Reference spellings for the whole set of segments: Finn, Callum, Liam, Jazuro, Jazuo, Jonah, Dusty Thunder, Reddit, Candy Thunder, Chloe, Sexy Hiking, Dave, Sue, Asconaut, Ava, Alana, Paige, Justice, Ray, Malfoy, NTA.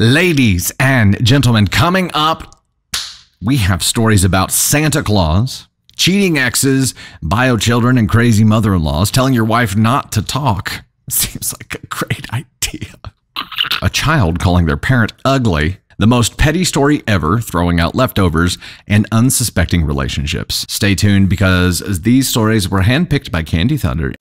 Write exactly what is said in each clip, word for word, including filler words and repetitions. Ladies and gentlemen, coming up, we have stories about Santa Claus, cheating exes, bio children, and crazy mother-in-laws. Telling your wife not to talk seems like a great idea. A child calling their parent ugly, the most petty story ever, throwing out leftovers, and unsuspecting relationships. Stay tuned because these stories were handpicked by Candy Thunder.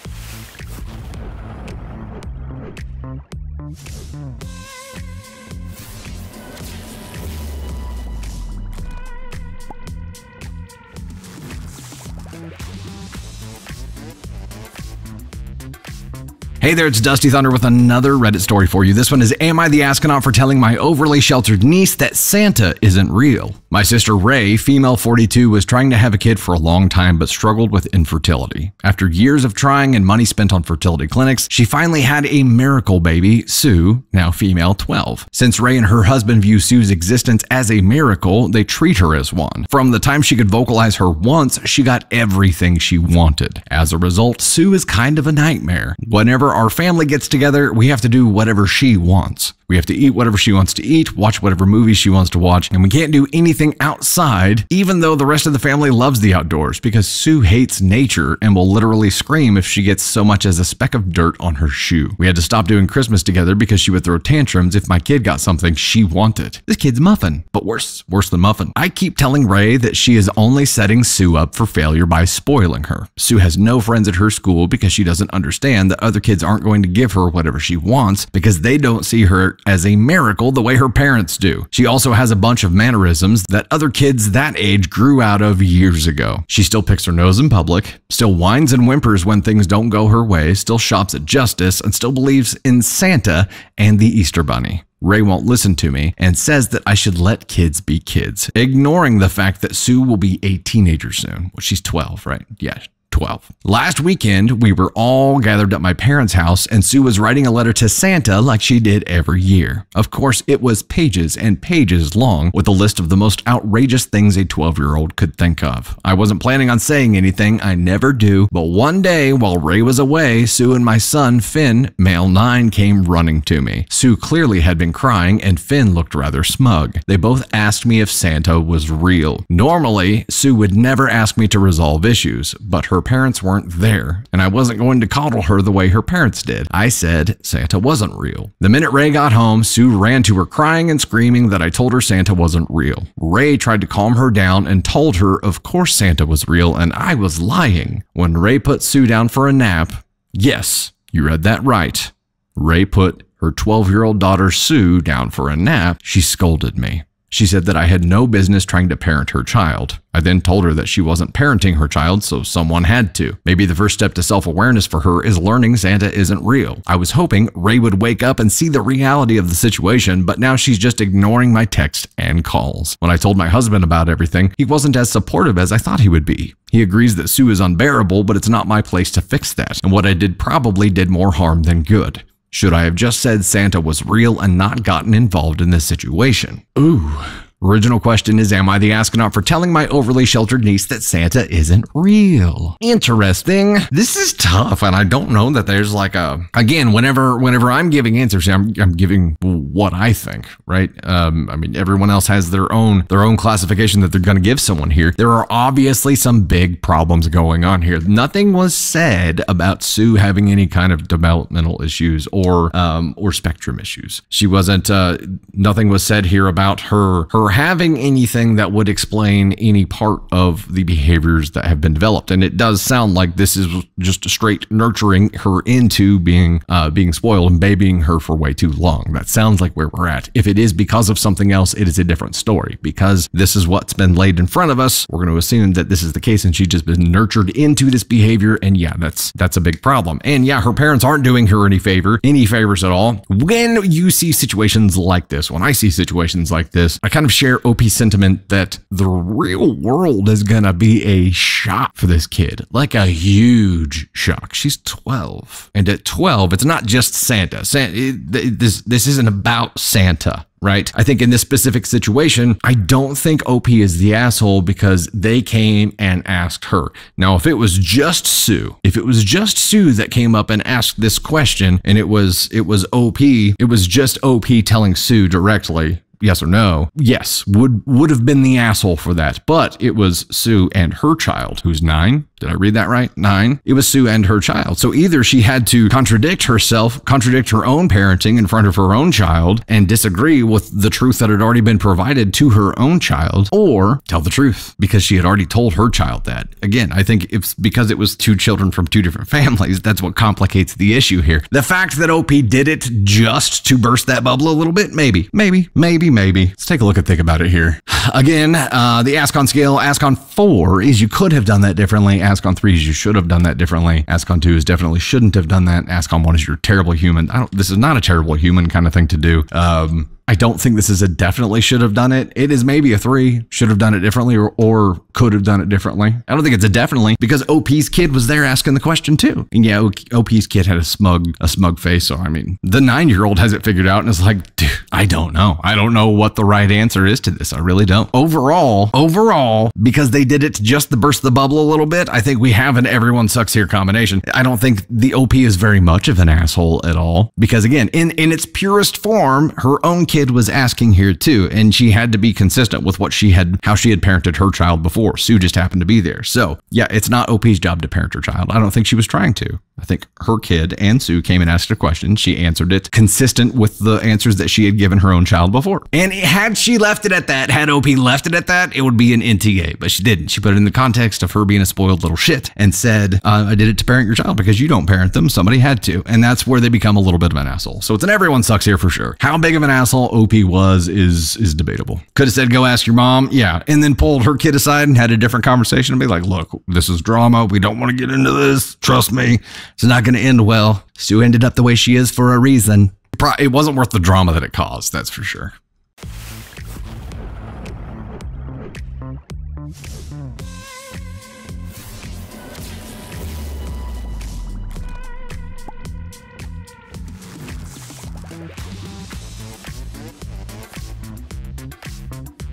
Hey there, it's Dusty Thunder with another Reddit story for you. This one is, am I the Asconaut for telling my overly sheltered niece that Santa isn't real? My sister Ray, female forty-two, was trying to have a kid for a long time but struggled with infertility. After years of trying and money spent on fertility clinics, she finally had a miracle baby, Sue, now female twelve. Since Ray and her husband view Sue's existence as a miracle, they treat her as one. From the time she could vocalize her wants, she got everything she wanted. As a result, Sue is kind of a nightmare. Whenever our family gets together, we have to do whatever she wants. We have to eat whatever she wants to eat, watch whatever movies she wants to watch, and we can't do anything outside, even though the rest of the family loves the outdoors, because Sue hates nature and will literally scream if she gets so much as a speck of dirt on her shoe. We had to stop doing Christmas together because she would throw tantrums if my kid got something she wanted. This kid's muffin, but worse, worse than muffin. I keep telling Ray that she is only setting Sue up for failure by spoiling her. Sue has no friends at her school because she doesn't understand that other kids aren't going to give her whatever she wants because they don't see her as a miracle the way her parents do. She also has a bunch of mannerisms that other kids that age grew out of years ago. She still picks her nose in public, still whines and whimpers when things don't go her way, still shops at Justice, and still believes in Santa and the Easter Bunny. Ray won't listen to me and says that I should let kids be kids, ignoring the fact that Sue will be a teenager soon. Well, she's twelve, right? Yeah. twelve. Last weekend, we were all gathered at my parents' house, and Sue was writing a letter to Santa like she did every year. Of course, it was pages and pages long with a list of the most outrageous things a twelve-year-old could think of. I wasn't planning on saying anything, I never do, but one day while Ray was away, Sue and my son, Finn, male nine, came running to me. Sue clearly had been crying, and Finn looked rather smug. They both asked me if Santa was real. Normally, Sue would never ask me to resolve issues, but her parents weren't there, and I wasn't going to coddle her the way her parents did. I said Santa wasn't real. The minute Ray got home, Sue ran to her crying and screaming that I told her Santa wasn't real. Ray tried to calm her down and told her of course Santa was real and I was lying. When Ray put Sue down for a nap, yes, you read that right, Ray put her twelve-year-old daughter Sue down for a nap, she scolded me. She said that I had no business trying to parent her child. I then told her that she wasn't parenting her child, so someone had to. Maybe the first step to self-awareness for her is learning Santa isn't real. I was hoping Ray would wake up and see the reality of the situation, but now she's just ignoring my texts and calls. When I told my husband about everything, he wasn't as supportive as I thought he would be. He agrees that Sue is unbearable, but it's not my place to fix that, and what I did probably did more harm than good. Should I have just said Santa was real and not gotten involved in this situation? Ooh. Original question is, am I the Asconaut for telling my overly sheltered niece that Santa isn't real? Interesting. This is tough, and I don't know that there's like a... Again, whenever whenever I'm giving answers, I'm, I'm giving what I think, right? Um, I mean, everyone else has their own, their own classification that they're going to give someone here. There are obviously some big problems going on here. Nothing was said about Sue having any kind of developmental issues or um, or spectrum issues. She wasn't... Uh, nothing was said here about her her. having anything that would explain any part of the behaviors that have been developed. And it does sound like this is just straight nurturing her into being uh, being spoiled and babying her for way too long. That sounds like where we're at. If it is because of something else, it is a different story. Because this is what's been laid in front of us, we're going to assume that this is the case and she's just been nurtured into this behavior. And yeah, that's that's a big problem. And yeah, her parents aren't doing her any favor, any favors at all. When you see situations like this, when I see situations like this, I kind of share Opie's sentiment that the real world is going to be a shock for this kid, like a huge shock. She's twelve. And at twelve, it's not just Santa. Santa it, this, this isn't about Santa. Right? I think in this specific situation, I don't think O P is the asshole because they came and asked her. Now, if it was just Sue, if it was just Sue that came up and asked this question and it was, it was O P, it was just O P telling Sue directly, yes or no, yes, would, would have been the asshole for that. But it was Sue and her child, who's nine. Did I read that right? Nine. It was Sue and her child. So either she had to contradict herself, contradict her own parenting in front of her own child and disagree with the truth that had already been provided to her own child, or tell the truth because she had already told her child that. Again, I think it's because it was two children from two different families. That's what complicates the issue here. The fact that O P did it just to burst that bubble a little bit, maybe, maybe, maybe, maybe. Let's take a look and think about it here. Again, uh, the Ascon scale, Ascon four is you could have done that differently. Ascon three is you should have done that differently. Ascon two is definitely shouldn't have done that. Ascon one is you're a terrible human. I don't, this is not a terrible human kind of thing to do. Um, I don't think this is a definitely should have done it. It is maybe a three, should have done it differently, or, or could have done it differently. I don't think it's a definitely because O P's kid was there asking the question too. And yeah, O P's kid had a smug, a smug face. So I mean, the nine-year-old has it figured out and is like, dude, I don't know. I don't know what the right answer is to this. I really don't. Overall, overall, because they did it just to burst the bubble a little bit, I think we have an everyone sucks here combination. I don't think the O P is very much of an asshole at all because again, in, in its purest form, her own kid kid was asking here too, and she had to be consistent with what she had, how she had parented her child before. Sue just happened to be there. So yeah, it's not O P's job to parent her child. I don't think she was trying to. I think her kid and Sue came and asked a question. She answered it consistent with the answers that she had given her own child before. And had she left it at that, had O P left it at that, it would be an N T A, but she didn't. She put it in the context of her being a spoiled little shit and said, uh, I did it to parent your child because you don't parent them. Somebody had to. And that's where they become a little bit of an asshole. So it's an everyone sucks here for sure. How big of an asshole O P was is is debatable. Could have said, go ask your mom. Yeah. And then pulled her kid aside and had a different conversation and be like, look, this is drama. We don't want to get into this. Trust me. It's not going to end well. Sue ended up the way she is for a reason. It wasn't worth the drama that it caused. That's for sure.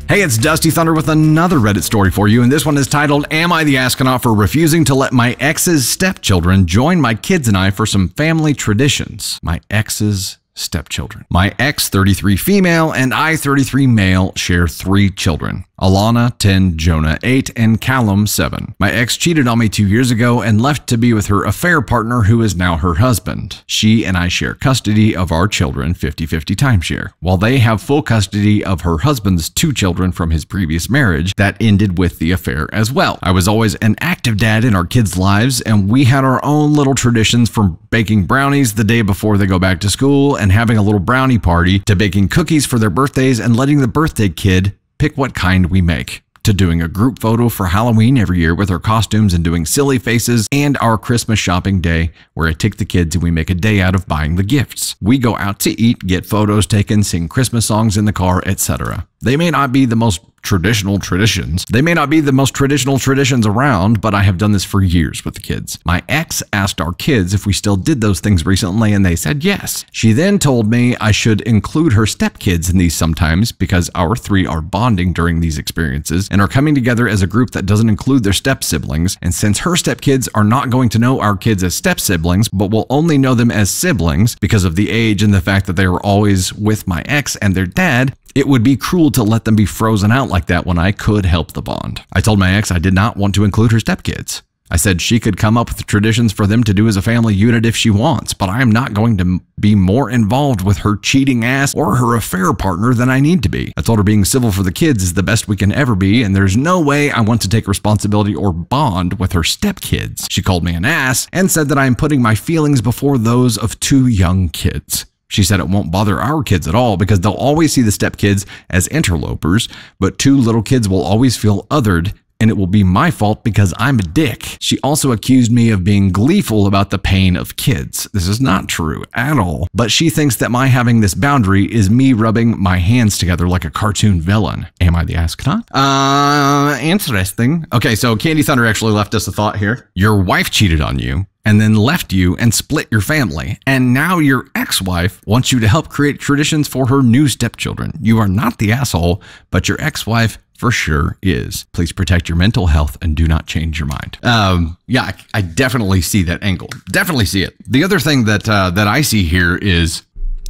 Hey, it's Dusty Thunder with another Reddit story for you, and this one is titled, Am I the Asconaut for refusing to let my ex's stepchildren join my kids and I for some family traditions? My ex's stepchildren. My ex, thirty-three female, and I, thirty-three male, share three children. Alana, ten, Jonah, eight, and Callum, seven. My ex cheated on me two years ago and left to be with her affair partner who is now her husband. She and I share custody of our children, fifty fifty timeshare, while they have full custody of her husband's two children from his previous marriage that ended with the affair as well. I was always an active dad in our kids' lives, and we had our own little traditions from baking brownies the day before they go back to school and having a little brownie party to baking cookies for their birthdays and letting the birthday kid pick what kind we make, to doing a group photo for Halloween every year with our costumes and doing silly faces, and our Christmas shopping day where I take the kids and we make a day out of buying the gifts. We go out to eat, get photos taken, sing Christmas songs in the car, et cetera. They may not be the most traditional traditions. They may not be the most traditional traditions around, but I have done this for years with the kids. My ex asked our kids if we still did those things recently, and they said yes. She then told me I should include her stepkids in these sometimes because our three are bonding during these experiences and are coming together as a group that doesn't include their step-siblings. And since her stepkids are not going to know our kids as step-siblings, but will only know them as siblings because of the age and the fact that they were always with my ex and their dad, it would be cruel to let them be frozen out like that when I could help the bond. I told my ex I did not want to include her stepkids. I said she could come up with traditions for them to do as a family unit if she wants, but I am not going to be more involved with her cheating ass or her affair partner than I need to be. I told her being civil for the kids is the best we can ever be, and there's no way I want to take responsibility or bond with her stepkids. She called me an ass and said that I am putting my feelings before those of two young kids. She said it won't bother our kids at all because they'll always see the stepkids as interlopers, but two little kids will always feel othered and it will be my fault because I'm a dick. She also accused me of being gleeful about the pain of kids. This is not true at all, but she thinks that my having this boundary is me rubbing my hands together like a cartoon villain. Am I the Asconaut? Uh, interesting. Okay, so Candy Thunder actually left us a thought here. Your wife cheated on you and then left you and split your family. And now your ex-wife wants you to help create traditions for her new stepchildren. You are not the asshole, but your ex-wife for sure is. Please protect your mental health and do not change your mind. Um, yeah, I, I definitely see that angle. Definitely see it. The other thing that, uh, that I see here is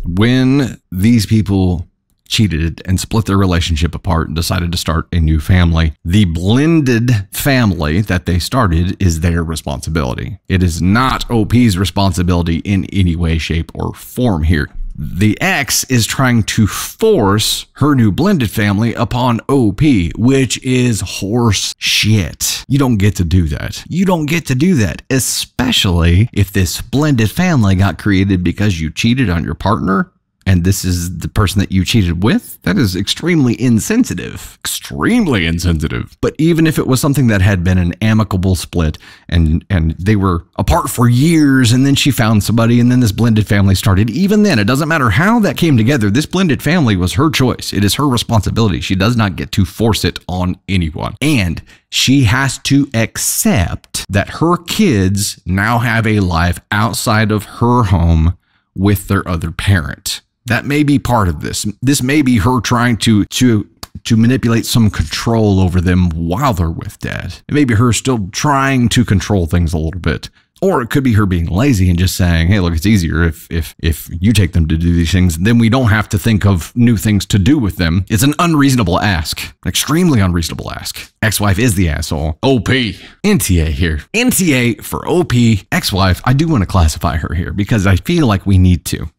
when these people cheated and split their relationship apart and decided to start a new family, the blended family that they started is their responsibility. It is not O P's responsibility in any way, shape, or form here. The ex is trying to force her new blended family upon O P, which is horse shit. You don't get to do that. You don't get to do that, especially if this blended family got created because you cheated on your partner. And this is the person that you cheated with? That is extremely insensitive. Extremely insensitive. But even if it was something that had been an amicable split and, and they were apart for years and then she found somebody and then this blended family started, even then, it doesn't matter how that came together. This blended family was her choice. It is her responsibility. She does not get to force it on anyone. And she has to accept that her kids now have a life outside of her home with their other parent. That may be part of this. This may be her trying to to to manipulate some control over them while they're with dad. It may be her still trying to control things a little bit. Or it could be her being lazy and just saying, hey, look, it's easier if if if you take them to do these things, then we don't have to think of new things to do with them. It's an unreasonable ask. An extremely unreasonable ask. Ex-wife is the asshole. O P. N T A here. N T A for O P. Ex-wife, I do want to classify her here because I feel like we need to.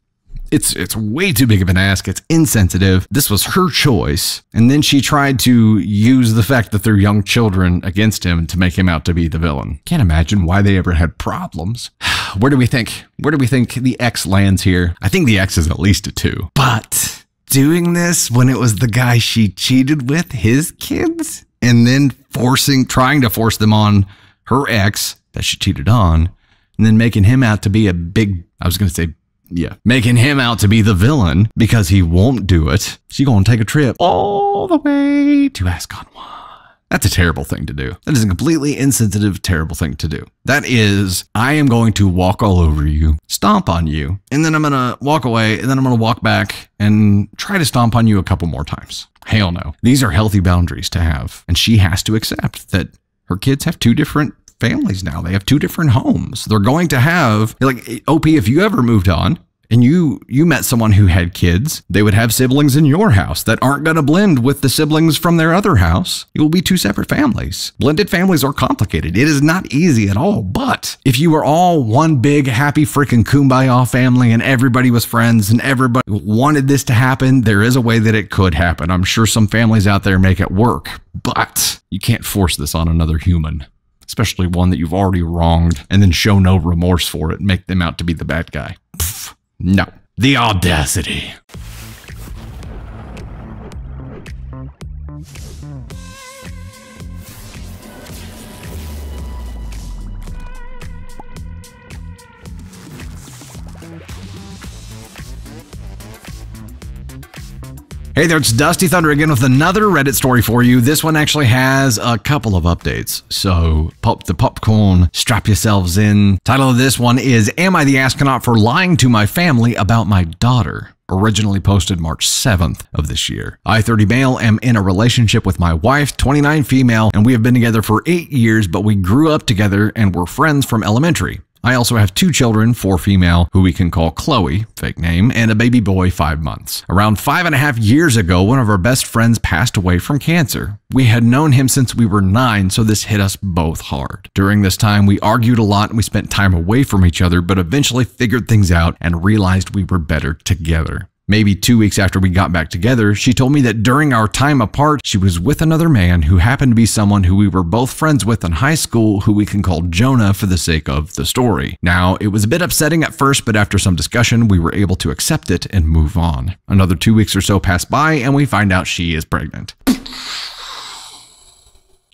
It's it's way too big of an ask. It's insensitive. This was her choice. And then she tried to use the fact that they're young children against him to make him out to be the villain. Can't imagine why they ever had problems. Where do we think? Where do we think the ex lands here? I think the ex is at least a two. But doing this when it was the guy she cheated with, his kids, and then forcing, trying to force them on her ex that she cheated on, and then making him out to be a big, I was going to say, Yeah, making him out to be the villain because he won't do it. She gonna take a trip all the way to Asconaut. That's a terrible thing to do. That is a completely insensitive, terrible thing to do. That is, I am going to walk all over you, stomp on you, and then I'm gonna walk away, and then I'm gonna walk back and try to stomp on you a couple more times. Hell no. These are healthy boundaries to have, and she has to accept that her kids have two different families now. They have two different homes. They're going to have, like, O P, if you ever moved on and you you met someone who had kids, they would have siblings in your house that aren't going to blend with the siblings from their other house. It will be two separate families. Blended families are complicated. It is not easy at all. But if you were all one big happy freaking kumbaya family and everybody was friends and everybody wanted this to happen, there is a way that it could happen. I'm sure some families out there make it work, but you can't force this on another human. Especially one that you've already wronged, and then show no remorse for it and make them out to be the bad guy. Pfft, no. The audacity. Hey there, it's Dusty Thunder again with another Reddit story for you. This one actually has a couple of updates, so pop the popcorn, strap yourselves in. Title of this one is, Am I the Asconaut for Lying to My Family About My Daughter? Originally posted March seventh of this year. I thirty male, am in a relationship with my wife, twenty-nine female, and we have been together for eight years, but we grew up together and were friends from elementary. I also have two children, four female, who we can call Chloe, fake name, and a baby boy, five months. Around five and a half years ago, one of our best friends passed away from cancer. We had known him since we were nine, so this hit us both hard. During this time, we argued a lot and we spent time away from each other, but eventually figured things out and realized we were better together. Maybe two weeks after we got back together, she told me that during our time apart, she was with another man who happened to be someone who we were both friends with in high school, who we can call Jonah for the sake of the story. Now, it was a bit upsetting at first, but after some discussion, we were able to accept it and move on. Another two weeks or so pass by, and we find out she is pregnant.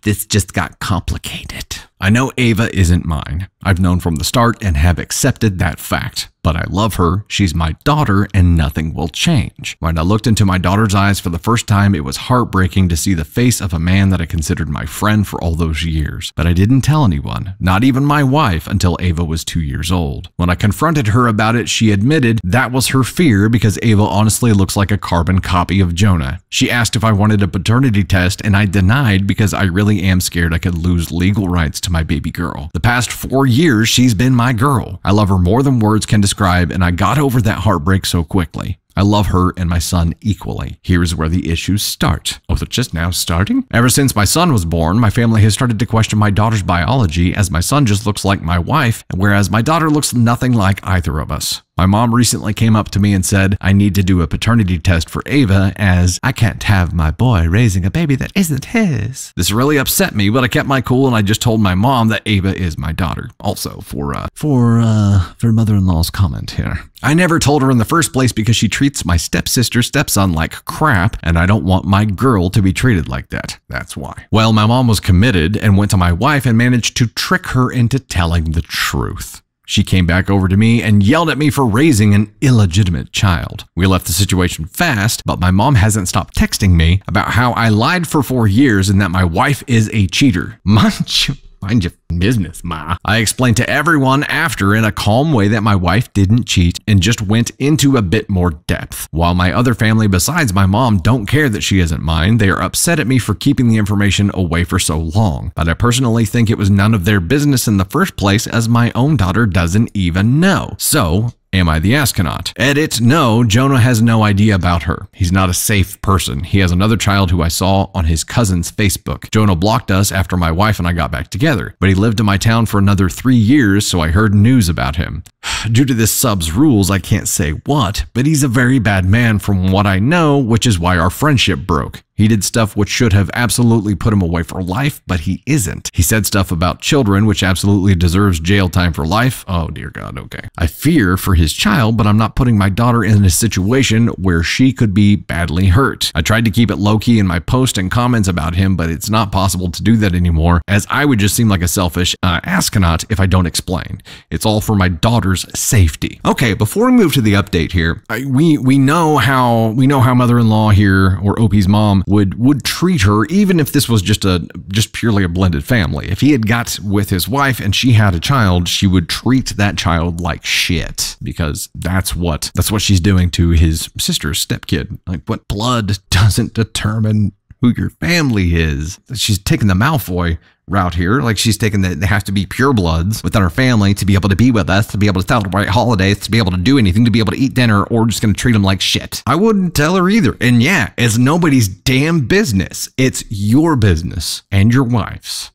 this just got complicated. I know Ava isn't mine. I've known from the start and have accepted that fact. But I love her, she's my daughter, and nothing will change. When I looked into my daughter's eyes for the first time, it was heartbreaking to see the face of a man that I considered my friend for all those years. But I didn't tell anyone, not even my wife, until Ava was two years old. When I confronted her about it, she admitted that was her fear because Ava honestly looks like a carbon copy of Jonah. She asked if I wanted a paternity test, and I denied because I really am scared I could lose legal rights to my baby girl. The past four years, she's been my girl. I love her more than words can describe. And I got over that heartbreak so quickly. I love her and my son equally. Here's where the issues start. Oh, they're just now starting? Ever since my son was born, my family has started to question my daughter's biology, as my son just looks like my wife, whereas my daughter looks nothing like either of us. My mom recently came up to me and said, I need to do a paternity test for Ava, as I can't have my boy raising a baby that isn't his. This really upset me, but I kept my cool and I just told my mom that Ava is my daughter. Also, for, uh, for, uh, for mother-in-law's comment here. I never told her in the first place because she treats my stepsister, stepson like crap, and I don't want my girl to be treated like that. That's why. Well, my mom was committed and went to my wife and managed to trick her into telling the truth. She came back over to me and yelled at me for raising an illegitimate child. We left the situation fast, but my mom hasn't stopped texting me about how I lied for four years and that my wife is a cheater. Mind you, mind your business, ma. I explained to everyone after in a calm way that my wife didn't cheat and just went into a bit more depth. While my other family besides my mom don't care that she isn't mine, they are upset at me for keeping the information away for so long. But I personally think it was none of their business in the first place, as my own daughter doesn't even know. So, am I the Asconaut? Edit, no, Jonah has no idea about her. He's not a safe person. He has another child who I saw on his cousin's Facebook. Jonah blocked us after my wife and I got back together, but he lived in my town for another three years, so I heard news about him. Due to this sub's rules, I can't say what, but he's a very bad man from what I know, which is why our friendship broke. He did stuff which should have absolutely put him away for life, but he isn't. He said stuff about children, which absolutely deserves jail time for life. Oh, dear God, okay. I fear for his child, but I'm not putting my daughter in a situation where she could be badly hurt. I tried to keep it low-key in my posts and comments about him, but it's not possible to do that anymore, as I would just seem like a selfish uh, Asconaut if I don't explain. It's all for my daughter's safety. Okay, before we move to the update here, I, we, we know how, we know how mother-in-law here, or O P's mom, would would treat her, even if this was just a just purely a blended family. If he had got with his wife and she had a child, she would treat that child like shit, because that's what that's what she's doing to his sister's stepkid. Like, what blood doesn't determine who your family is? She's taking the Malfoy route here. Like, she's taking that they have to be purebloods within her family to be able to be with us, to be able to celebrate holidays, to be able to do anything, to be able to eat dinner, or just going to treat them like shit. I wouldn't tell her either. And yeah, it's nobody's damn business. It's your business and your wife's.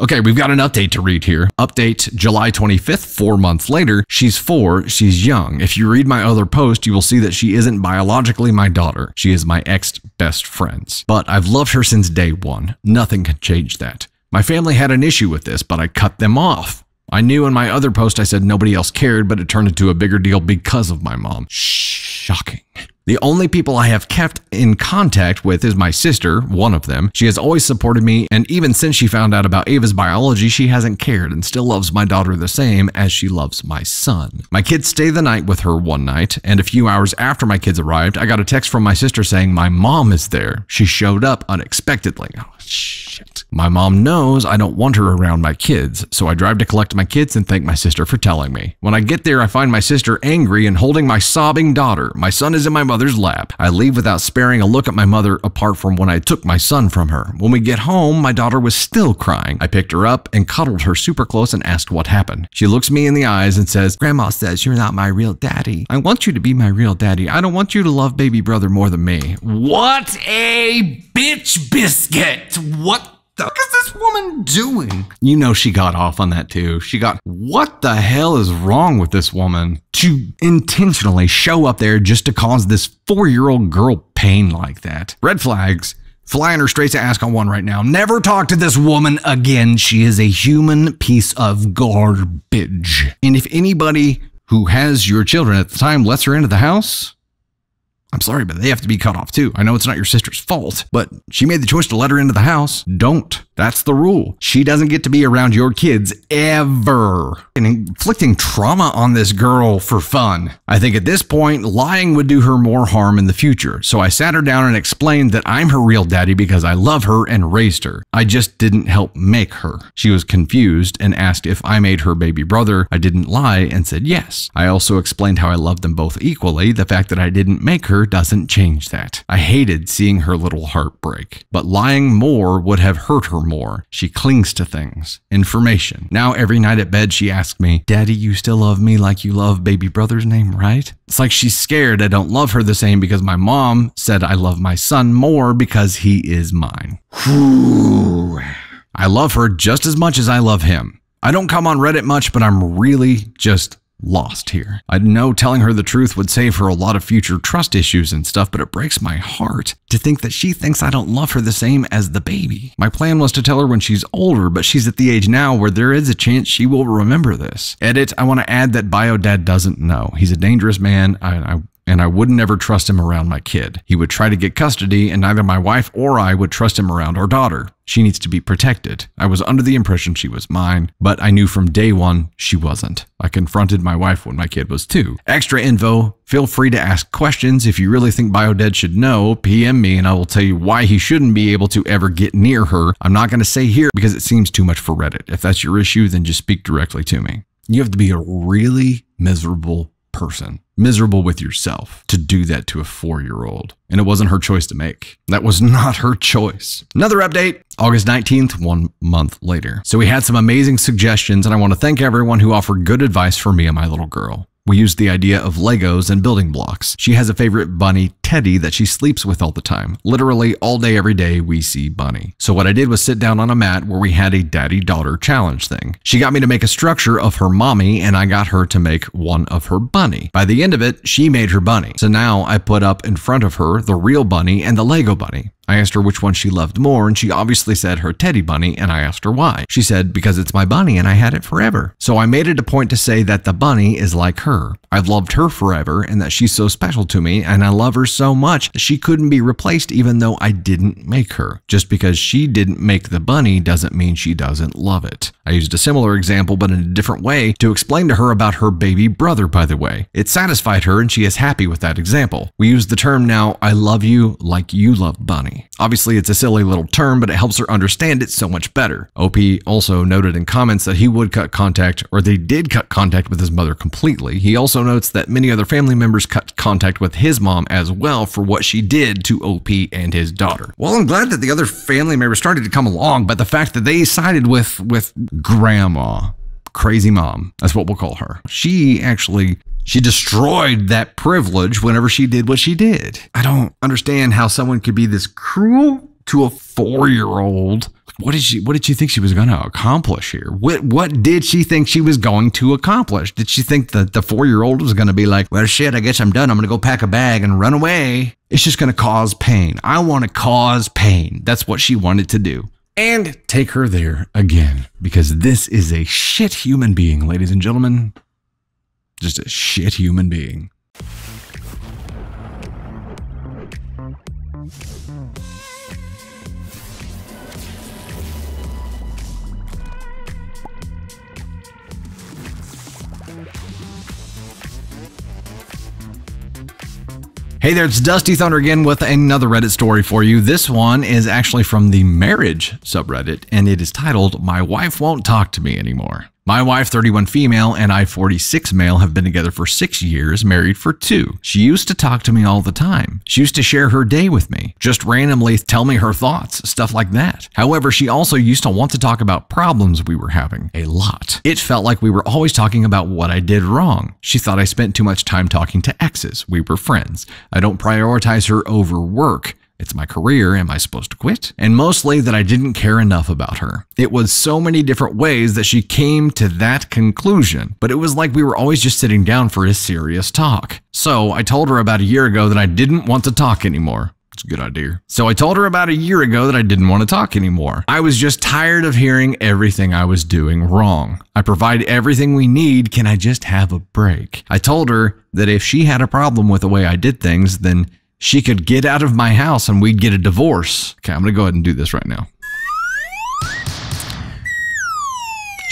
Okay, we've got an update to read here. Update July twenty-fifth, four months later. She's four. She's young. If you read my other post, you will see that she isn't biologically my daughter. She is my ex-best friend's. But I've loved her since day one. Nothing can change that. My family had an issue with this, but I cut them off. I knew in my other post I said nobody else cared, but it turned into a bigger deal because of my mom. Shocking. The only people I have kept in contact with is my sister, one of them. She has always supported me, and even since she found out about Ava's biology, she hasn't cared and still loves my daughter the same as she loves my son. My kids stay the night with her one night, and a few hours after my kids arrived, I got a text from my sister saying my mom is there. She showed up unexpectedly. Oh, shit. My mom knows I don't want her around my kids, so I drive to collect my kids and thank my sister for telling me. When I get there, I find my sister angry and holding my sobbing daughter. My son is in my mother's lap. I leave without sparing a look at my mother, apart from when I took my son from her. When we get home, my daughter was still crying. I picked her up and cuddled her super close and asked what happened. She looks me in the eyes and says, Grandma says you're not my real daddy. I want you to be my real daddy. I don't want you to love baby brother more than me. What a bitch biscuit. What the fuck is this woman doing? You know she got off on that too. She got, what the hell is wrong with this woman to intentionally show up there just to cause this four-year-old girl pain like that? Red flags. Flying her straight to Ascon one right now. Never talk to this woman again. She is a human piece of garbage. And if anybody who has your children at the time lets her into the house, I'm sorry, but they have to be cut off too. I know it's not your sister's fault, but she made the choice to let her into the house. Don't That's the rule. She doesn't get to be around your kids ever. And inflicting trauma on this girl for fun. I think at this point, lying would do her more harm in the future. So I sat her down and explained that I'm her real daddy because I love her and raised her. I just didn't help make her. She was confused and asked if I made her baby brother. I didn't lie and said yes. I also explained how I love them both equally. The fact that I didn't make her doesn't change that. I hated seeing her little heart break, but lying more would have hurt her more. She clings to things, information. Now every night at bed, she asks me, "Daddy, you still love me like you love baby brother's name, right?" It's like she's scared I don't love her the same because my mom said I love my son more because he is mine. I love her just as much as I love him. I don't come on Reddit much, but I'm really just lost here. I know telling her the truth would save her a lot of future trust issues and stuff, but it breaks my heart to think that she thinks I don't love her the same as the baby. My plan was to tell her when she's older, but she's at the age now where there is a chance she will remember this. Edit, I want to add that Bio Dad doesn't know. He's a dangerous man. I, I And I wouldn't ever trust him around my kid. He would try to get custody, and neither my wife or I would trust him around our daughter. She needs to be protected. I was under the impression she was mine, but I knew from day one she wasn't. I confronted my wife when my kid was two. Extra info, feel free to ask questions. If you really think BioDad should know, P M me and I will tell you why he shouldn't be able to ever get near her. I'm not going to say here because it seems too much for Reddit. If that's your issue, then just speak directly to me. You have to be a really miserable person. Miserable with yourself to do that to a four-year-old. And it wasn't her choice to make. That was not her choice. Another update, August nineteenth, one month later. So we had some amazing suggestions, and I want to thank everyone who offered good advice for me and my little girl. We used the idea of Legos and building blocks. She has a favorite bunny, Teddy, that she sleeps with all the time. Literally all day, every day, we see Bunny. So what I did was sit down on a mat where we had a daddy-daughter challenge thing. She got me to make a structure of her mommy, and I got her to make one of her bunny. By the end of it, she made her bunny. So now I put up in front of her the real bunny and the Lego bunny. I asked her which one she loved more, and she obviously said her teddy bunny, and I asked her why. She said, because it's my bunny and I had it forever. So I made it a point to say that the bunny is like her. I've loved her forever and that she's so special to me, and I love her so much that she couldn't be replaced even though I didn't make her. Just because she didn't make the bunny doesn't mean she doesn't love it. I used a similar example but in a different way to explain to her about her baby brother, by the way. It satisfied her and she is happy with that example. We use the term now, I love you like you love bunny. Obviously, it's a silly little term, but it helps her understand it so much better. O P also noted in comments that he would cut contact, or they did cut contact with his mother completely. He also notes that many other family members cut contact with his mom as well for what she did to O P and his daughter. Well, I'm glad that the other family members started to come along, but the fact that they sided with, with Grandma, Crazy Mom, that's what we'll call her. She actually... She destroyed that privilege whenever she did what she did. I don't understand how someone could be this cruel to a four-year-old. What did she, what did she think she was going to accomplish here? What, what did she think she was going to accomplish? Did she think that the four-year-old was going to be like, well, shit, I guess I'm done. I'm going to go pack a bag and run away. It's just going to cause pain. I want to cause pain. That's what she wanted to do. And take her there again, because this is a shit human being, ladies and gentlemen. Just a shit human being. Hey there, it's Dusty Thunder again with another Reddit story for you. This one is actually from the marriage subreddit, and it is titled, My Wife Won't Talk to Me Anymore. My wife, thirty-one female, and I, forty-six male, have been together for six years, married for two. She used to talk to me all the time. She used to share her day with me, just randomly tell me her thoughts, stuff like that. However, she also used to want to talk about problems we were having a lot. It felt like we were always talking about what I did wrong. She thought I spent too much time talking to exes. We were friends. I don't prioritize her over work. It's my career. Am I supposed to quit? And mostly that I didn't care enough about her. It was so many different ways that she came to that conclusion, but it was like we were always just sitting down for a serious talk. So I told her about a year ago that I didn't want to talk anymore. It's a good idea. So I told her about a year ago that I didn't want to talk anymore. I was just tired of hearing everything I was doing wrong. I provide everything we need. Can I just have a break? I told her that if she had a problem with the way I did things, then she could get out of my house and we'd get a divorce. Okay, I'm gonna go ahead and do this right now.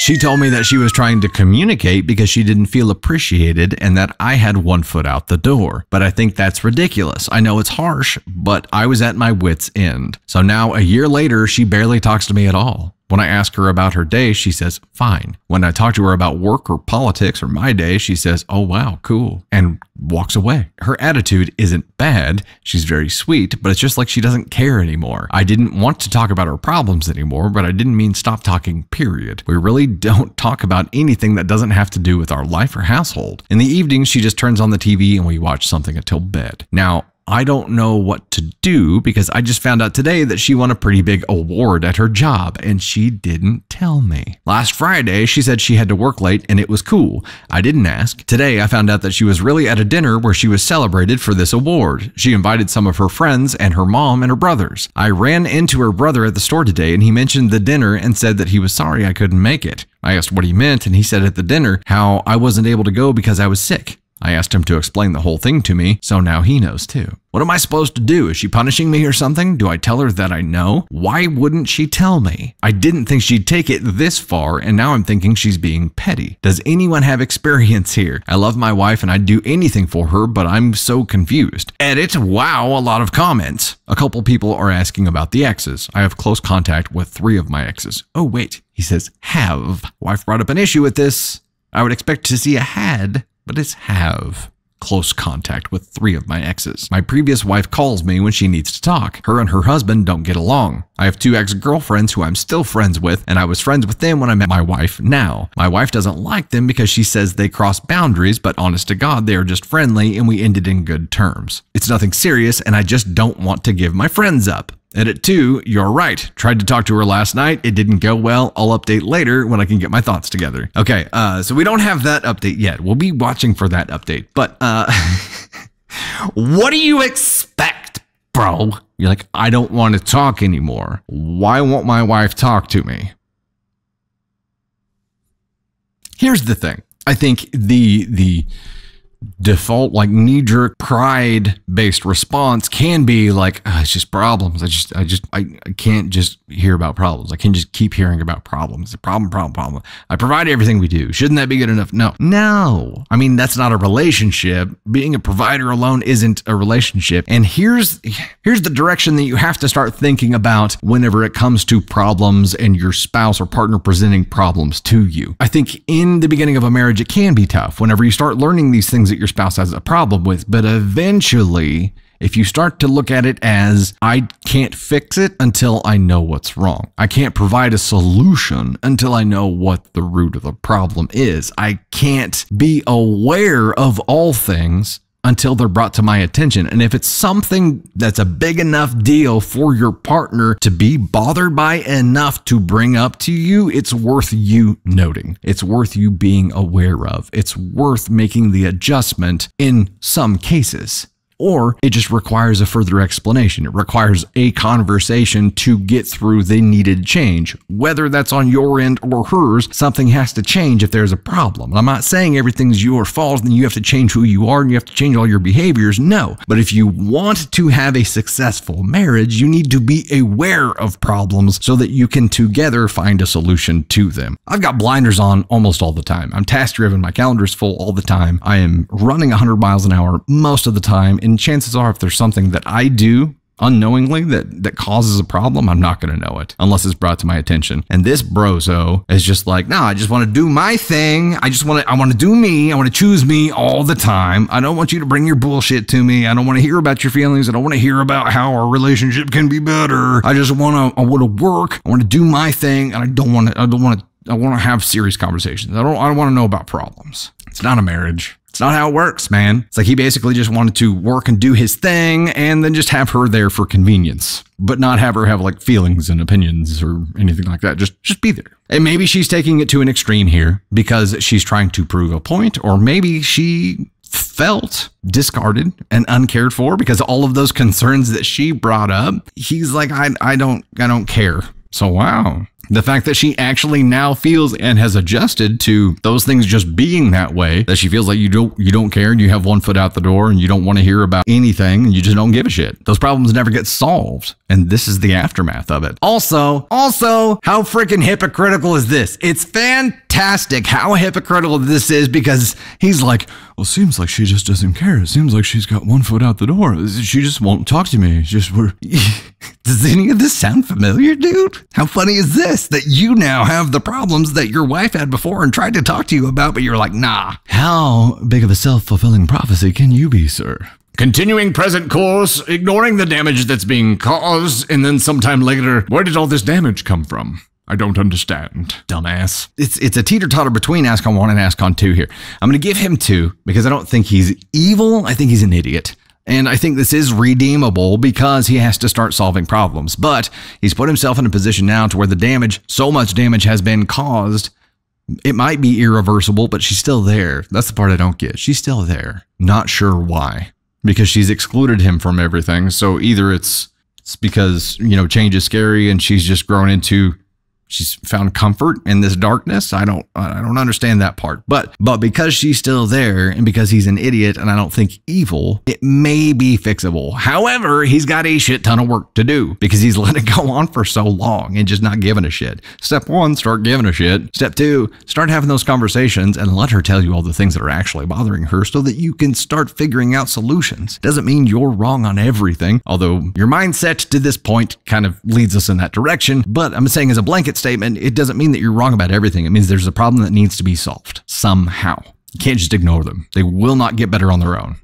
She told me that she was trying to communicate because she didn't feel appreciated and that I had one foot out the door. But I think that's ridiculous. I know it's harsh, but I was at my wit's end. So now a year later, she barely talks to me at all. When I ask her about her day, she says, fine. When I talk to her about work or politics or my day, she says, oh, wow, cool, and walks away. Her attitude isn't bad. She's very sweet, but it's just like she doesn't care anymore. I didn't want to talk about her problems anymore, but I didn't mean stop talking, period. We really don't talk about anything that doesn't have to do with our life or household. In the evening, she just turns on the T V and we watch something until bed. Now, I don't know what to do because I just found out today that she won a pretty big award at her job and she didn't tell me. Last Friday, she said she had to work late and it was cool. I didn't ask. Today, I found out that she was really at a dinner where she was celebrated for this award. She invited some of her friends and her mom and her brothers. I ran into her brother at the store today and he mentioned the dinner and said that he was sorry I couldn't make it. I asked what he meant and he said at the dinner how I wasn't able to go because I was sick. I asked him to explain the whole thing to me, so now he knows too. What am I supposed to do? Is she punishing me or something? Do I tell her that I know? Why wouldn't she tell me? I didn't think she'd take it this far, and now I'm thinking she's being petty. Does anyone have experience here? I love my wife and I'd do anything for her, but I'm so confused. Edit, wow, a lot of comments. A couple people are asking about the exes. I have close contact with three of my exes. Oh wait, he says have. Wife brought up an issue with this. I would expect to see a had. But it's have close contact with three of my exes. My previous wife calls me when she needs to talk. Her and her husband don't get along. I have two ex-girlfriends who I'm still friends with, and I was friends with them when I met my wife now. My wife doesn't like them because she says they cross boundaries, but honest to God, they are just friendly and we ended in good terms. It's nothing serious, and I just don't want to give my friends up. Edit two, you're right. Tried to talk to her last night. It didn't go well. I'll update later when I can get my thoughts together. Okay, uh, so we don't have that update yet. We'll be watching for that update. But uh, what do you expect, bro? You're like, I don't want to talk anymore. Why won't my wife talk to me? Here's the thing. I think the the default, like knee-jerk pride-based response can be like, oh, it's just problems. I just, I just, I, I can't just hear about problems. I can't just keep hearing about problems. Problem, problem, problem. I provide everything we do. Shouldn't that be good enough? No, no. I mean, that's not a relationship. Being a provider alone isn't a relationship. And here's, here's the direction that you have to start thinking about whenever it comes to problems and your spouse or partner presenting problems to you. I think in the beginning of a marriage, it can be tough whenever you start learning these things that your spouse has a problem with, but eventually, if you start to look at it as, I can't fix it until I know what's wrong. I can't provide a solution until I know what the root of the problem is. I can't be aware of all things until they're brought to my attention. And if it's something that's a big enough deal for your partner to be bothered by enough to bring up to you, it's worth you noting. It's worth you being aware of. It's worth making the adjustment in some cases. Or it just requires a further explanation. It requires a conversation to get through the needed change. Whether that's on your end or hers, something has to change if there's a problem. And I'm not saying everything's your fault and you have to change who you are and you have to change all your behaviors. No. But if you want to have a successful marriage, you need to be aware of problems so that you can together find a solution to them. I've got blinders on almost all the time. I'm task-driven. My calendar's full all the time. I am running one hundred miles an hour most of the time. And chances are, if there's something that I do unknowingly that, that causes a problem, I'm not going to know it unless it's brought to my attention. And this brozo is just like, no, I just want to do my thing. I just want to, I want to do me. I want to choose me all the time. I don't want you to bring your bullshit to me. I don't want to hear about your feelings. I don't want to hear about how our relationship can be better. I just want to, I want to work. I want to do my thing. And I don't want to, I don't want to, I want to have serious conversations. I don't, I don't want to know about problems. It's not a marriage. It's not how it works, man. It's like he basically just wanted to work and do his thing and then just have her there for convenience, but not have her have like feelings and opinions or anything like that. Just, just be there. And maybe she's taking it to an extreme here because she's trying to prove a point, or maybe she felt discarded and uncared for because all of those concerns that she brought up, he's like, I, I don't, I don't care. So, wow. The fact that she actually now feels and has adjusted to those things just being that way, that she feels like you don't you don't care and you have one foot out the door and you don't want to hear about anything and you just don't give a shit. Those problems never get solved. And this is the aftermath of it. Also, also, how freaking hypocritical is this? It's fantastic how hypocritical this is, because he's like, well, seems like she just doesn't care. It seems like she's got one foot out the door. She just won't talk to me. Just we're... Does any of this sound familiar, dude? How funny is this that you now have the problems that your wife had before and tried to talk to you about, but you're like, nah. How big of a self-fulfilling prophecy can you be, sir? Continuing present course, ignoring the damage that's being caused, and then sometime later, where did all this damage come from? I don't understand. Dumbass. It's it's a teeter-totter between Ascon one and Ascon two here. I'm going to give him two because I don't think he's evil. I think he's an idiot. And I think this is redeemable because he has to start solving problems. But he's put himself in a position now to where the damage, so much damage has been caused. It might be irreversible, but she's still there. That's the part I don't get. She's still there. Not sure why. Because she's excluded him from everything. So either it's, it's because, you know, change is scary and she's just grown into... She's found comfort in this darkness. I don't I don't understand that part. But but because she's still there and because he's an idiot and I don't think evil, it may be fixable. However, he's got a shit ton of work to do because he's let it go on for so long and just not giving a shit. Step one, start giving a shit. Step two, start having those conversations and let her tell you all the things that are actually bothering her so that you can start figuring out solutions. Doesn't mean you're wrong on everything, although your mindset to this point kind of leads us in that direction. But I'm saying as a blanket statement, it doesn't mean that you're wrong about everything. It means there's a problem that needs to be solved somehow. You can't just ignore them. They will not get better on their own.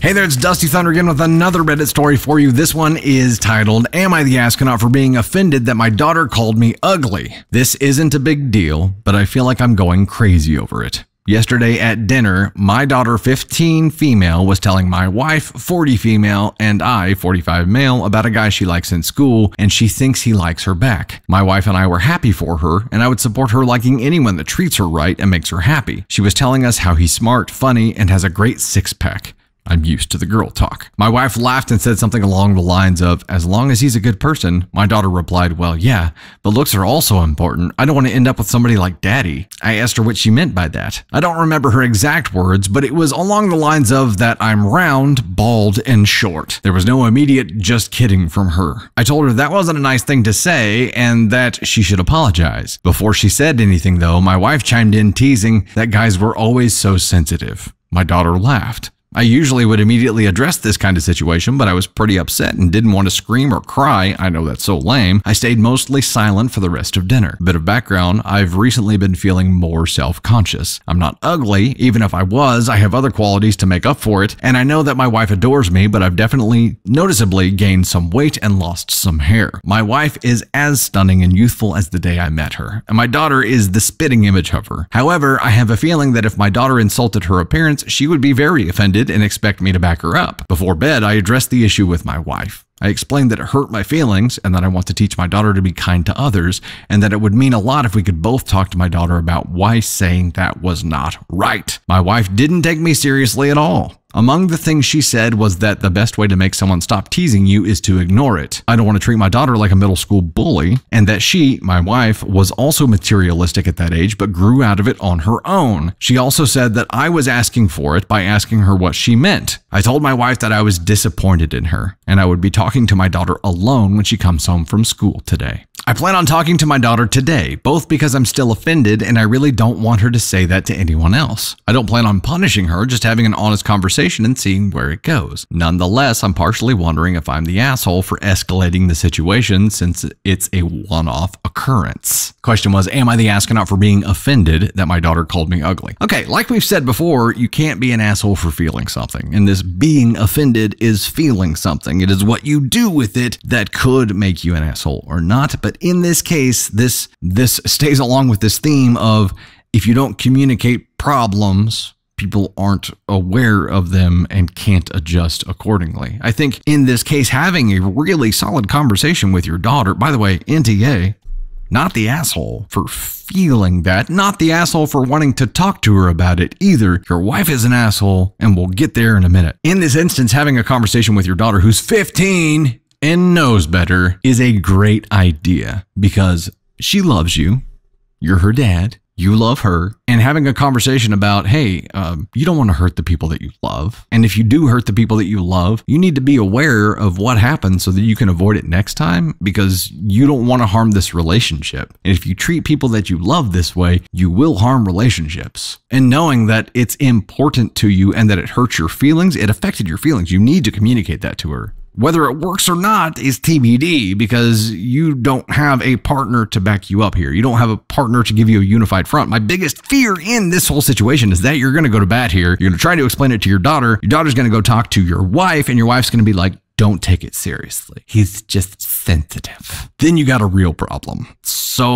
Hey there, it's Dusty Thunder again with another Reddit story for you. This one is titled, Am I the Asconaut for being offended that my daughter called me ugly? This isn't a big deal, but I feel like I'm going crazy over it. Yesterday at dinner, my daughter, fifteen female, was telling my wife, forty female, and I, forty-five male, about a guy she likes in school, and she thinks he likes her back. My wife and I were happy for her, and I would support her liking anyone that treats her right and makes her happy. She was telling us how he's smart, funny, and has a great six-pack. I'm used to the girl talk. My wife laughed and said something along the lines of, as long as he's a good person. My daughter replied, well, yeah, but looks are also important. I don't want to end up with somebody like daddy. I asked her what she meant by that. I don't remember her exact words, but it was along the lines of that I'm round, bald, and short. There was no immediate just kidding from her. I told her that wasn't a nice thing to say and that she should apologize. Before she said anything, though, my wife chimed in teasing that guys were always so sensitive. My daughter laughed. I usually would immediately address this kind of situation, but I was pretty upset and didn't want to scream or cry. I know that's so lame. I stayed mostly silent for the rest of dinner. A bit of background, I've recently been feeling more self-conscious. I'm not ugly. Even if I was, I have other qualities to make up for it. And I know that my wife adores me, but I've definitely noticeably gained some weight and lost some hair. My wife is as stunning and youthful as the day I met her. And my daughter is the spitting image of her. However, I have a feeling that if my daughter insulted her appearance, she would be very offended and expect me to back her up. Before bed, I addressed the issue with my wife. I explained that it hurt my feelings and that I want to teach my daughter to be kind to others and that it would mean a lot if we could both talk to my daughter about why saying that was not right. My wife didn't take me seriously at all. Among the things she said was that the best way to make someone stop teasing you is to ignore it. I don't want to treat my daughter like a middle school bully, and that she, my wife, was also materialistic at that age but grew out of it on her own. She also said that I was asking for it by asking her what she meant. I told my wife that I was disappointed in her, and I would be talking to my daughter alone when she comes home from school today. I plan on talking to my daughter today, both because I'm still offended and I really don't want her to say that to anyone else. I don't plan on punishing her, just having an honest conversation and seeing where it goes. Nonetheless, I'm partially wondering if I'm the asshole for escalating the situation since it's a one-off occurrence. Question was, am I the astronaut for being offended that my daughter called me ugly? Okay, like we've said before, you can't be an asshole for feeling something. And this being offended is feeling something. It is what you do with it that could make you an asshole or not, but in this case, this this stays along with this theme of if you don't communicate problems, people aren't aware of them and can't adjust accordingly. I think in this case, having a really solid conversation with your daughter, by the way, N T A, not the asshole for feeling that, not the asshole for wanting to talk to her about it either. Your wife is an asshole, and we'll get there in a minute. In this instance, having a conversation with your daughter who's fifteen and knows better is a great idea because she loves you, you're her dad, you love her, and having a conversation about, hey, um, you don't want to hurt the people that you love. And if you do hurt the people that you love, you need to be aware of what happens so that you can avoid it next time because you don't want to harm this relationship. And if you treat people that you love this way, you will harm relationships. And knowing that it's important to you and that it hurts your feelings, it affected your feelings. You need to communicate that to her. Whether it works or not is T B D because you don't have a partner to back you up here. You don't have a partner to give you a unified front. My biggest fear in this whole situation is that you're going to go to bat here. You're going to try to explain it to your daughter. Your daughter's going to go talk to your wife, and your wife's going to be like, don't take it seriously. He's just sensitive. Then you got a real problem. So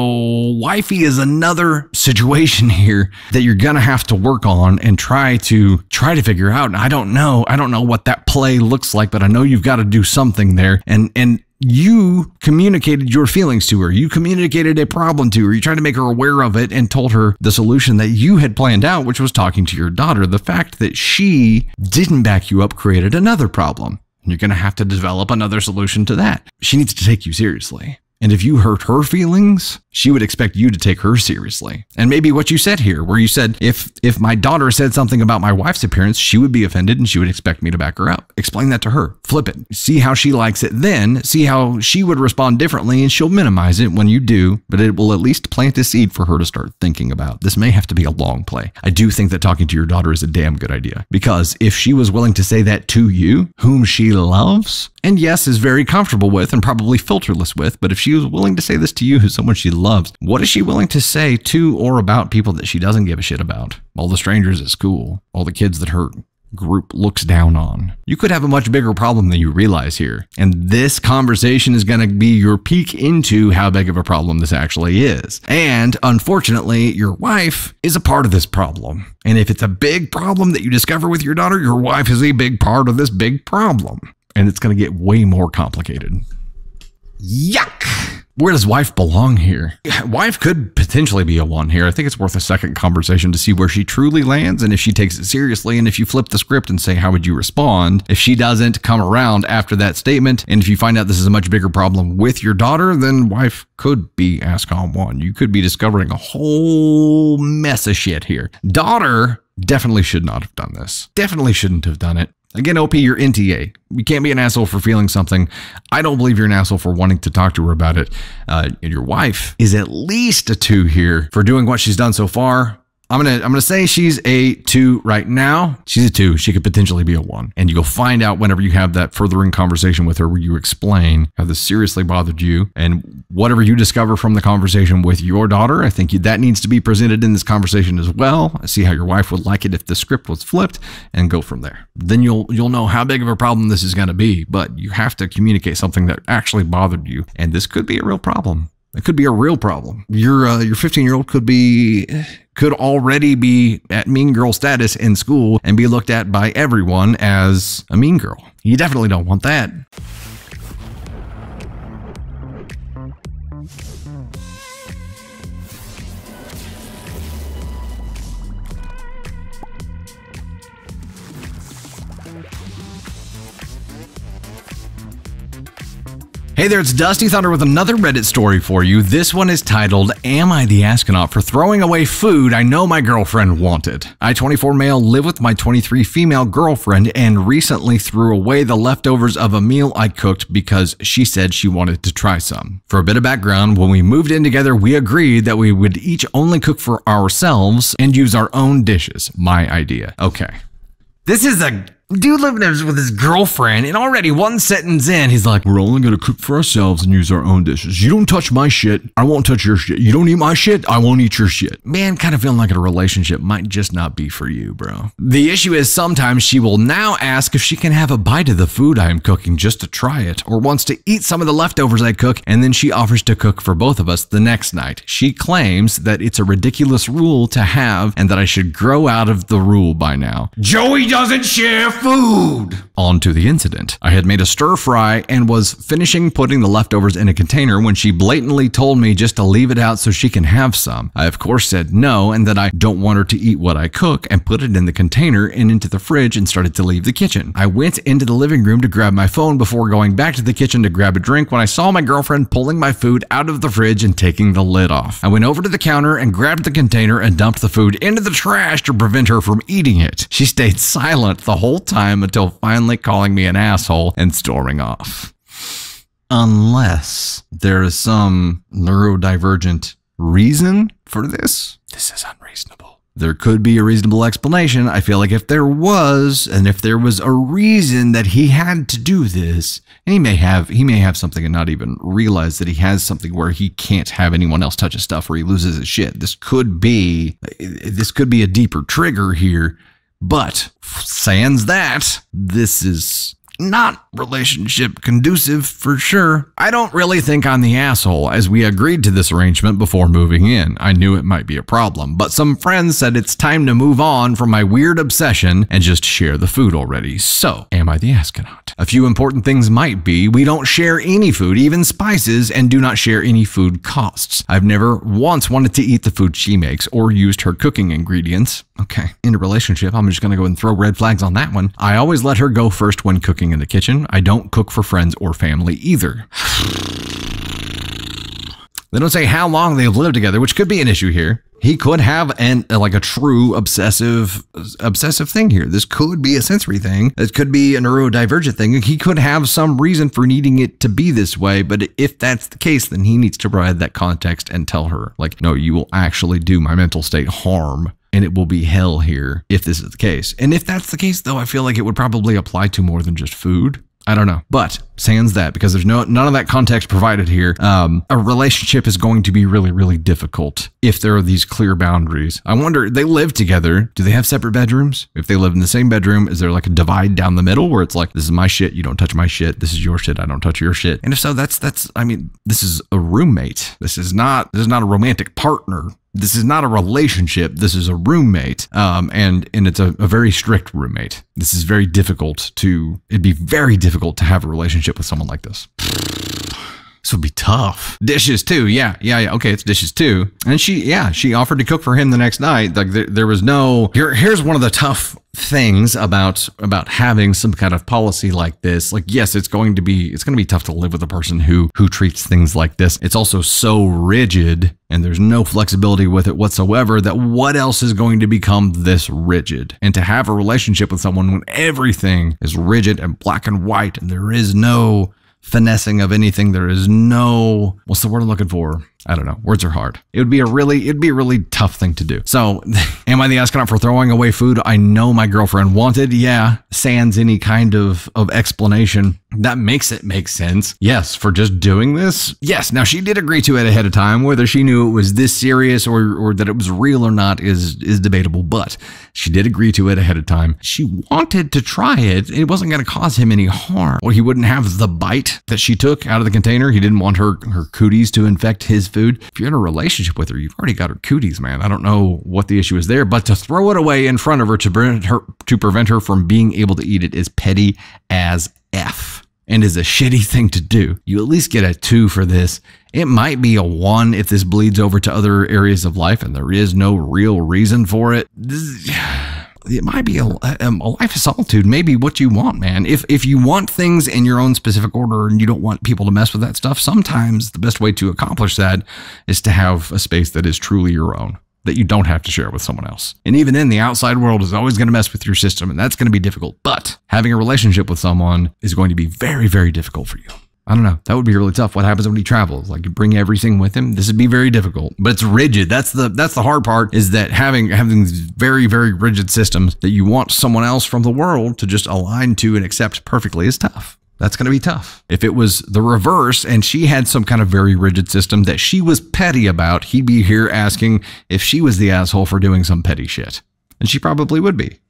wifey is another situation here that you're going to have to work on and try to try to figure out. And I don't know. I don't know what that play looks like, but I know you've got to do something there. And, and, you communicated your feelings to her. You communicated a problem to her. You tried to make her aware of it and told her the solution that you had planned out, which was talking to your daughter. The fact that she didn't back you up created another problem. You're going to have to develop another solution to that. She needs to take you seriously. And if you hurt her feelings, she would expect you to take her seriously. And maybe what you said here, where you said, if if my daughter said something about my wife's appearance, she would be offended and she would expect me to back her up. Explain that to her. Flip it. See how she likes it then. See how she would respond differently, and she'll minimize it when you do, but it will at least plant a seed for her to start thinking about. This may have to be a long play. I do think that talking to your daughter is a damn good idea, because if she was willing to say that to you, whom she loves, and yes, is very comfortable with and probably filterless with, but if she She was willing to say this to you, who's someone she loves, what is she willing to say to or about people that she doesn't give a shit about? All the strangers at school, all the kids that her group looks down on. You could have a much bigger problem than you realize here. And this conversation is going to be your peek into how big of a problem this actually is. And unfortunately, your wife is a part of this problem. And if it's a big problem that you discover with your daughter, your wife is a big part of this big problem. And it's going to get way more complicated. Yuck! Where does wife belong here? Wife could potentially be a one here. I think it's worth a second conversation to see where she truly lands and if she takes it seriously, and if you flip the script and say, how would you respond if she doesn't come around after that statement? And if you find out this is a much bigger problem with your daughter, then wife could be Ascom one. You could be discovering a whole mess of shit here. Daughter definitely should not have done this. Definitely shouldn't have done it. Again, O P, you're N T A. You can't be an asshole for feeling something. I don't believe you're an asshole for wanting to talk to her about it. Uh, and your wife is at least a two here for doing what she's done so far. I'm gonna I'm gonna say she's a two right now. She's a two. She could potentially be a one. And you'll find out whenever you have that furthering conversation with her where you explain how this seriously bothered you. And whatever you discover from the conversation with your daughter, I think you, that needs to be presented in this conversation as well. See how your wife would like it if the script was flipped, and go from there. Then you'll you'll know how big of a problem this is gonna be, but you have to communicate something that actually bothered you. And this could be a real problem. It could be a real problem. Your uh, your fifteen-year-old could be could already be at mean girl status in school and be looked at by everyone as a mean girl. You definitely don't want that. Hey there, it's Dusty Thunder with another Reddit story for you. This one is titled, Am I the Asconaut for Throwing Away Food I Know My Girlfriend Wanted? I, twenty-four male, live with my twenty-three female girlfriend and recently threw away the leftovers of a meal I cooked because she said she wanted to try some. For a bit of background, when we moved in together, we agreed that we would each only cook for ourselves and use our own dishes. My idea. Okay. This is a Dude living with his girlfriend, and already one sentence in, he's like, we're only going to cook for ourselves and use our own dishes. You don't touch my shit, I won't touch your shit. You don't eat my shit, I won't eat your shit. Man, kind of feeling like a relationship might just not be for you, bro. The issue is sometimes she will now ask if she can have a bite of the food I am cooking just to try it, or wants to eat some of the leftovers I cook, and then she offers to cook for both of us the next night. She claims that it's a ridiculous rule to have and that I should grow out of the rule by now. Joey doesn't share food! On to the incident. I had made a stir fry and was finishing putting the leftovers in a container when she blatantly told me just to leave it out so she can have some. I of course said no and that I don't want her to eat what I cook, and put it in the container and into the fridge and started to leave the kitchen. I went into the living room to grab my phone before going back to the kitchen to grab a drink when I saw my girlfriend pulling my food out of the fridge and taking the lid off. I went over to the counter and grabbed the container and dumped the food into the trash to prevent her from eating it. She stayed silent the whole time until finally calling me an asshole and storming off. Unless there is some neurodivergent reason for this. This is unreasonable. There could be a reasonable explanation. I feel like if there was, and if there was a reason that he had to do this, and he may have, he may have something and not even realize that he has something where he can't have anyone else touch his stuff or he loses his shit. This could be, this could be a deeper trigger here. But sans that, this is not relationship conducive for sure. I don't really think I'm the asshole, as we agreed to this arrangement before moving in. I knew it might be a problem, but some friends said it's time to move on from my weird obsession and just share the food already. So, am I the Asconaut? A few important things might be: we don't share any food, even spices, and do not share any food costs. I've never once wanted to eat the food she makes or used her cooking ingredients. Okay, in a relationship, I'm just gonna go and throw red flags on that one. I always let her go first when cooking in the kitchen. I don't cook for friends or family either. They don't say how long they've lived together, which could be an issue here. He could have an like a true obsessive obsessive thing here. This could be a sensory thing. This could be a neurodivergent thing. He could have some reason for needing it to be this way, but if that's the case, then he needs to provide that context and tell her, like, no, you will actually do my mental state harm. And it will be hell here if this is the case. And if that's the case, though, I feel like it would probably apply to more than just food. I don't know. But sans that, because there's no none of that context provided here, um, a relationship is going to be really, really difficult if there are these clear boundaries. I wonder, they live together. Do they have separate bedrooms? If they live in the same bedroom, is there like a divide down the middle where it's like, this is my shit, you don't touch my shit, this is your shit, I don't touch your shit? And if so, that's, that's I mean, this is a roommate. This is not, this is not a romantic partner. This is not a relationship. This is a roommate, um, and and it's a, a very strict roommate. This is very difficult to, it'd be very difficult to have a relationship with someone like this. This would be tough. Dishes too. Yeah, yeah, yeah. Okay, it's dishes too. And she, yeah, she offered to cook for him the next night. Like there, there was no, here, here's one of the tough things about about having some kind of policy like this. Like, yes, it's going to be it's going to be tough to live with a person who who treats things like this. It's also so rigid, and there's no flexibility with it whatsoever, that what else is going to become this rigid? And to have a relationship with someone when everything is rigid and black and white, and there is no finessing of anything, there is no, what's the word I'm looking for? I don't know. Words are hard. It would be a really, it'd be a really tough thing to do. So, am I the Asconaut for throwing away food I know my girlfriend wanted? Yeah. Sans any kind of, of explanation. That makes it make sense. Yes, for just doing this. Yes. Now, she did agree to it ahead of time. Whether she knew it was this serious or, or that it was real or not is, is debatable, but she did agree to it ahead of time. She wanted to try it. It wasn't going to cause him any harm. Well, he wouldn't have the bite that she took out of the container. He didn't want her, her cooties to infect his food. If you're in a relationship with her, you've already got her cooties, man. I don't know what the issue is there, but to throw it away in front of her to prevent her, to prevent her from being able to eat it is petty as F and is a shitty thing to do. You at least get a two for this. It might be a one if this bleeds over to other areas of life and there is no real reason for it. This is, it might be a, a life of solitude, maybe what you want, man. If if you want things in your own specific order and you don't want people to mess with that stuff, sometimes the best way to accomplish that is to have a space that is truly your own, that you don't have to share with someone else. And even then, the outside world is always going to mess with your system, and that's going to be difficult. But having a relationship with someone is going to be very, very difficult for you. I don't know. That would be really tough. What happens when he travels? Like, you bring everything with him? This would be very difficult, but it's rigid. That's the that's the hard part, is that having having these very, very rigid systems that you want someone else from the world to just align to and accept perfectly is tough. That's going to be tough. If it was the reverse and she had some kind of very rigid system that she was petty about, he'd be here asking if she was the asshole for doing some petty shit. And she probably would be.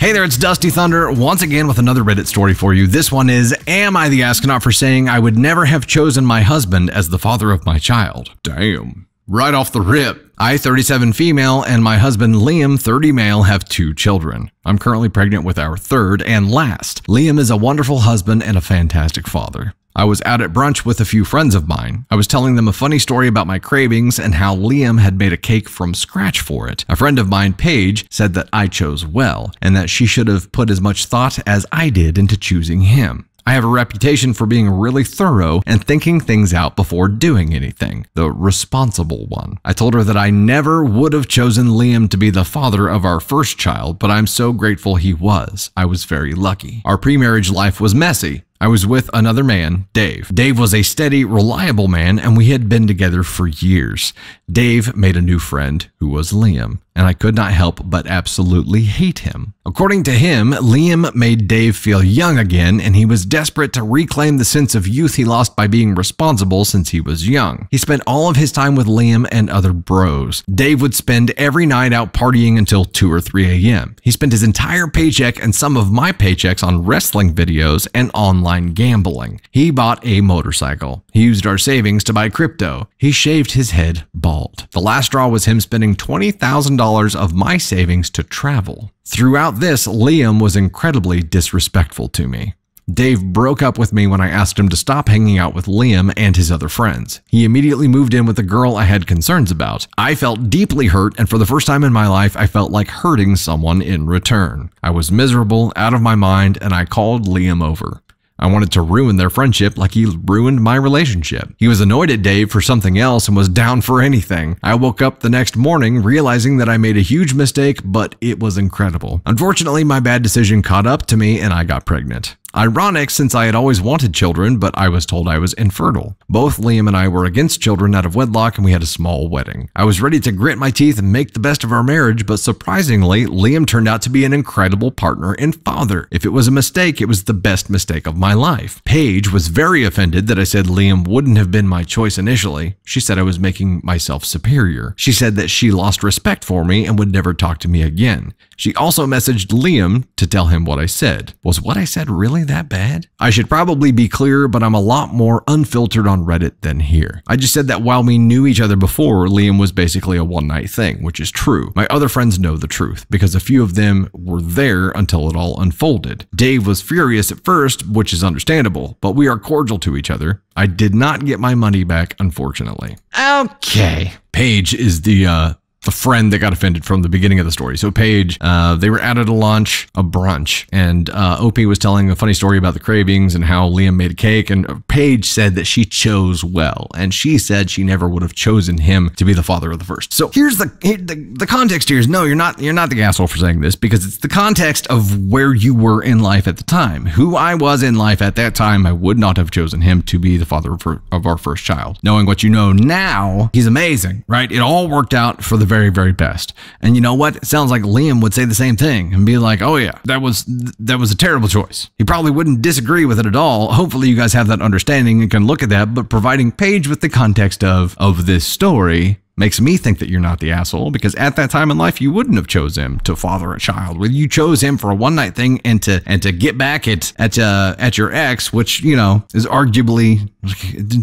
Hey there, it's Dusty Thunder once again with another Reddit story for you. This one is, am I the Asconaut for saying I would never have chosen my husband as the father of my child? Damn. Right off the rip. I, thirty-seven female, and my husband Liam, thirty male, have two children. I'm currently pregnant with our third and last. Liam is a wonderful husband and a fantastic father. I was out at brunch with a few friends of mine. I was telling them a funny story about my cravings and how Liam had made a cake from scratch for it. A friend of mine, Paige, said that I chose well and that she should have put as much thought as I did into choosing him. I have a reputation for being really thorough and thinking things out before doing anything, the responsible one. I told her that I never would have chosen Liam to be the father of our first child, but I'm so grateful he was. I was very lucky. Our pre-marriage life was messy. I was with another man, Dave. Dave was a steady, reliable man, and we had been together for years. Dave made a new friend, who was Liam, and I could not help but absolutely hate him. According to him, Liam made Dave feel young again, and he was desperate to reclaim the sense of youth he lost by being responsible since he was young. He spent all of his time with Liam and other bros. Dave would spend every night out partying until two or three A M He spent his entire paycheck and some of my paychecks on wrestling videos and online gambling. He bought a motorcycle. He used our savings to buy crypto. He shaved his head bald. The last straw was him spending twenty thousand dollars of my savings to travel. Throughout this, Liam was incredibly disrespectful to me. Dave broke up with me when I asked him to stop hanging out with Liam and his other friends. He immediately moved in with a girl I had concerns about. I felt deeply hurt, and for the first time in my life, I felt like hurting someone in return. I was miserable, out of my mind, and I called Liam over. I wanted to ruin their friendship like he ruined my relationship. He was annoyed at Dave for something else and was down for anything. I woke up the next morning realizing that I made a huge mistake, but it was incredible. Unfortunately, my bad decision caught up to me and I got pregnant. Ironic, since I had always wanted children, but I was told I was infertile. Both Liam and I were against children out of wedlock, and we had a small wedding. I was ready to grit my teeth and make the best of our marriage, but surprisingly, Liam turned out to be an incredible partner and father. If it was a mistake, it was the best mistake of my life. Paige was very offended that I said Liam wouldn't have been my choice initially. She said I was making myself superior. She said that she lost respect for me and would never talk to me again. She also messaged Liam to tell him what I said. Was what I said really that bad? I should probably be clear, but I'm a lot more unfiltered on Reddit than here. I just said that while we knew each other before, Liam was basically a one-night thing, which is true. My other friends know the truth, because a few of them were there until it all unfolded. Dave was furious at first, which is understandable, but we are cordial to each other. I did not get my money back, unfortunately. Okay. Paige is the, uh, the friend that got offended from the beginning of the story. So Paige, uh, they were out at a lunch, a brunch, and uh, Opie was telling a funny story about the cravings and how Liam made a cake, and Paige said that she chose well, and she said she never would have chosen him to be the father of the first. So here's the the, the context here is, no, you're not you're not the asshole for saying this, because it's the context of where you were in life at the time. Who I was in life at that time, I would not have chosen him to be the father of our first child. Knowing what you know now, he's amazing, right? It all worked out for the very Very, very best. And you know what? It sounds like Liam would say the same thing and be like, oh yeah, that was that was a terrible choice. He probably wouldn't disagree with it at all. Hopefully you guys have that understanding and can look at that, but providing Paige with the context of of this story makes me think that you're not the asshole, because at that time in life, you wouldn't have chose him to father a child. You chose him for a one night thing and to and to get back at at uh, at your ex, which, you know, is arguably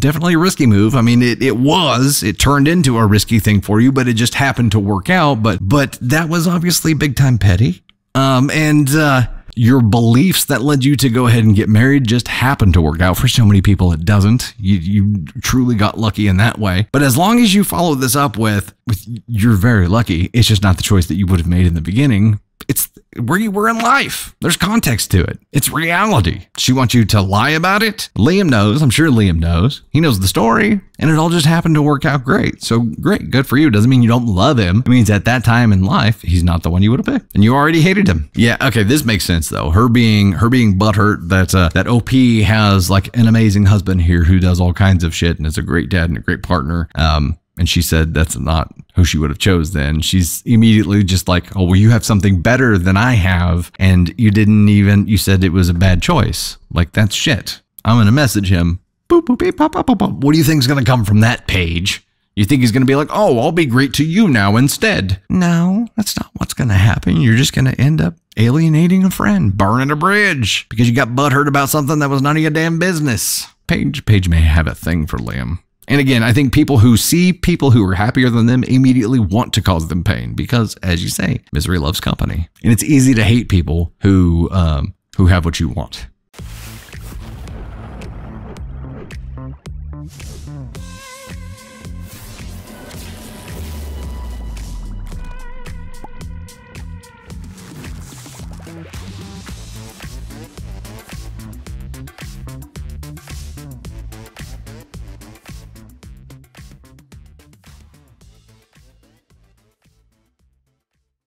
definitely a risky move. I mean, it it was it turned into a risky thing for you, but it just happened to work out. But but that was obviously big time petty, um, and uh, your beliefs that led you to go ahead and get married just happened to work out. For so many people, it doesn't. You, you truly got lucky in that way. But as long as you follow this up with, with you're very lucky, it's just not the choice that you would have made in the beginning. it's where you were in life. There's context to it. It's reality. She wants you to lie about it. Liam knows. I'm sure Liam knows. He knows the story, and it all just happened to work out great. So great. Good for you. Doesn't mean you don't love him. It means at that time in life, he's not the one you would have picked, and you already hated him. Yeah. Okay. This makes sense though. Her being, her being butthurt that, uh, that O P has like an amazing husband here who does all kinds of shit and is a great dad and a great partner. Um, And she said that's not who she would have chose then. She's immediately just like, oh, well, you have something better than I have. And you didn't even, you said it was a bad choice. Like, that's shit. I'm going to message him. Boop, boop, beep, pop, pop, pop, pop. What do you think is going to come from that, Paige? You think he's going to be like, oh, I'll be great to you now instead? No, that's not what's going to happen. You're just going to end up alienating a friend, burning a bridge because you got butthurt about something that was none of your damn business. Paige, Paige may have a thing for Liam. And again, I think people who see people who are happier than them immediately want to cause them pain because, as you say, misery loves company. And it's easy to hate people who um, who have what you want.